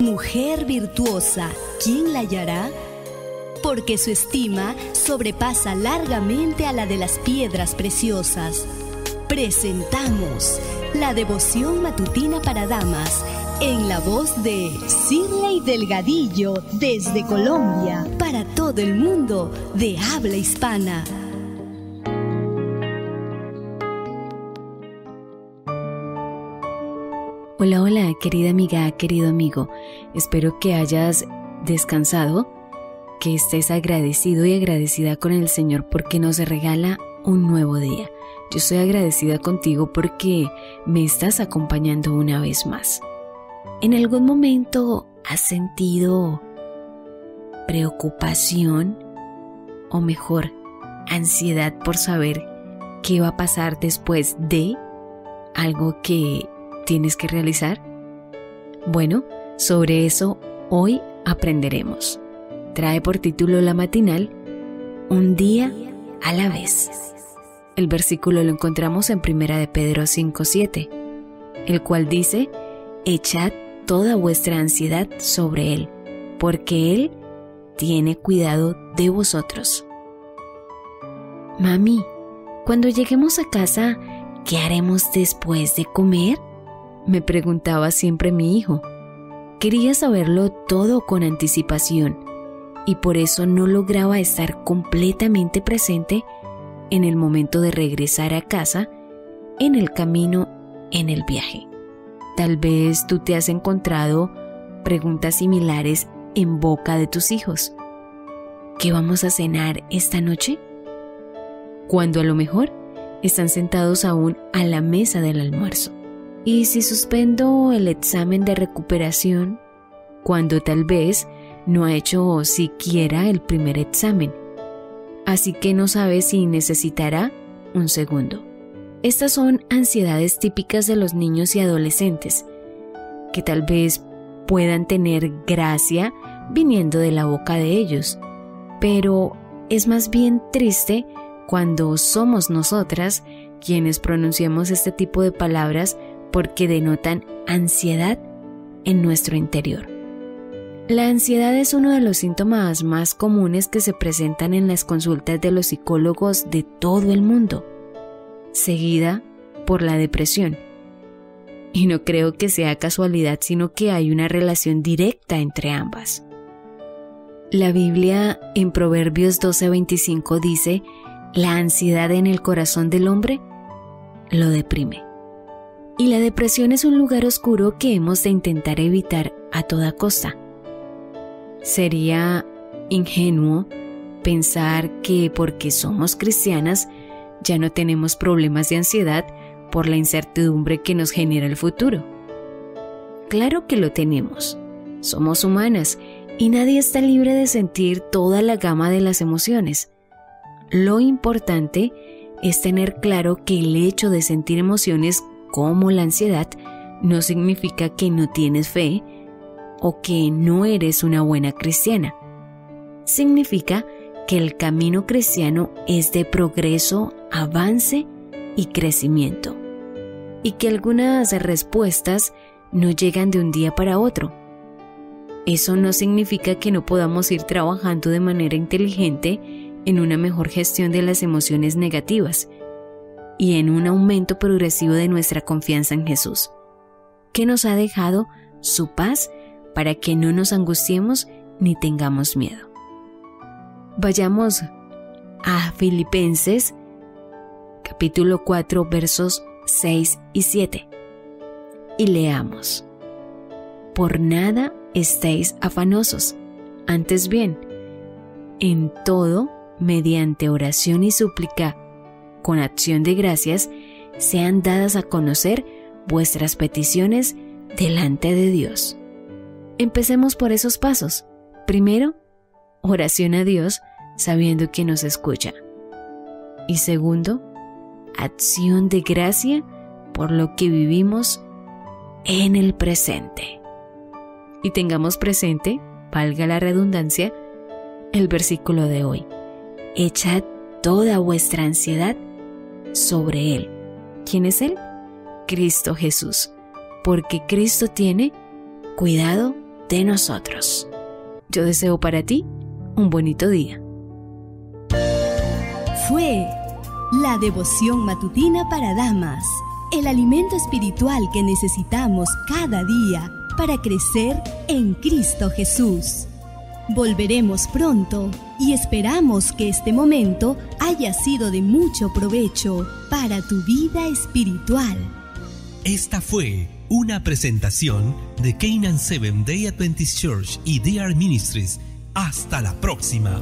Mujer virtuosa, ¿quién la hallará? Porque su estima sobrepasa largamente a la de las piedras preciosas. Presentamos la devoción matutina para damas, en la voz de Shirley Delgadillo, desde Colombia, para todo el mundo de habla hispana. Hola, hola, querida amiga, querido amigo. Espero que hayas descansado, que estés agradecido y agradecida con el Señor porque nos regala un nuevo día. Yo estoy agradecida contigo porque me estás acompañando una vez más. ¿En algún momento has sentido preocupación o mejor ansiedad por saber qué va a pasar después de algo que tienes que realizar? Bueno, sobre eso hoy aprenderemos. Trae por título la matinal, Un día a la vez. El versículo lo encontramos en 1 de Pedro 5:7, el cual dice: echad toda vuestra ansiedad sobre Él, porque Él tiene cuidado de vosotros. Mami, cuando lleguemos a casa, ¿qué haremos después de comer?, me preguntaba siempre mi hijo. Quería saberlo todo con anticipación, y por eso no lograba estar completamente presente en el momento de regresar a casa, en el camino, en el viaje. Tal vez tú te has encontrado preguntas similares en boca de tus hijos. ¿Qué vamos a cenar esta noche?, cuando a lo mejor están sentados aún a la mesa del almuerzo. ¿Y si suspendo el examen de recuperación?, cuando tal vez no ha hecho siquiera el primer examen, así que no sabe si necesitará un segundo. Estas son ansiedades típicas de los niños y adolescentes, que tal vez puedan tener gracia viniendo de la boca de ellos, pero es más bien triste cuando somos nosotras quienes pronunciamos este tipo de palabras porque denotan ansiedad en nuestro interior. La ansiedad es uno de los síntomas más comunes que se presentan en las consultas de los psicólogos de todo el mundo, seguida por la depresión. Y no creo que sea casualidad, sino que hay una relación directa entre ambas. La Biblia en Proverbios 12:25 dice: la ansiedad en el corazón del hombre lo deprime. Y la depresión es un lugar oscuro que hemos de intentar evitar a toda costa. Sería ingenuo pensar que porque somos cristianas ya no tenemos problemas de ansiedad por la incertidumbre que nos genera el futuro. Claro que lo tenemos. Somos humanas y nadie está libre de sentir toda la gama de las emociones. Lo importante es tener claro que el hecho de sentir emociones como la ansiedad no significa que no tienes fe o que no eres una buena cristiana. Significa que el camino cristiano es de progreso, avance y crecimiento, y que algunas respuestas no llegan de un día para otro. Eso no significa que no podamos ir trabajando de manera inteligente en una mejor gestión de las emociones negativas y en un aumento progresivo de nuestra confianza en Jesús, que nos ha dejado su paz para que no nos angustiemos ni tengamos miedo. Vayamos a Filipenses capítulo 4 versos 6 y 7 y leamos: por nada estéis afanosos, antes bien, en todo, mediante oración y súplica, con acción de gracias, sean dadas a conocer vuestras peticiones delante de Dios. Empecemos por esos pasos. Primero, oración a Dios sabiendo que nos escucha. Y segundo, acción de gracia por lo que vivimos en el presente. Y tengamos presente, valga la redundancia, el versículo de hoy: echad toda vuestra ansiedad sobre Él. ¿Quién es Él? Cristo Jesús, porque Cristo tiene cuidado de nosotros. Yo deseo para ti un bonito día. Fue la devoción matutina para damas, el alimento espiritual que necesitamos cada día para crecer en Cristo Jesús. Volveremos pronto y esperamos que este momento haya sido de mucho provecho para tu vida espiritual. Esta fue una presentación de Canaan Seventh Day Adventist Church y DR Ministries. Hasta la próxima.